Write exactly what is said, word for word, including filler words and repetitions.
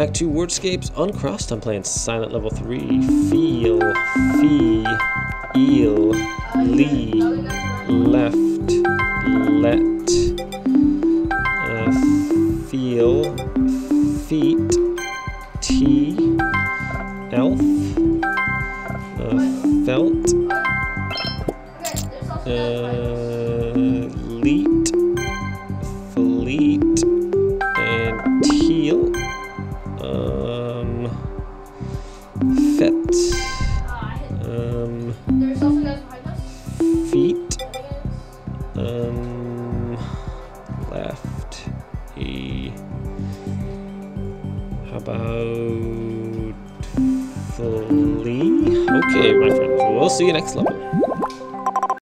back to WORDSCAPES Uncrossed. I'm playing Silent Level three. Feel, fee, eel, lee, left, let, uh, feel, feet, tea, elf, uh, felt, uh, leet, fleet, and teal, um, fet, um, feet, um, left, e, how about, flea? Okay, my friends, we'll see you next level.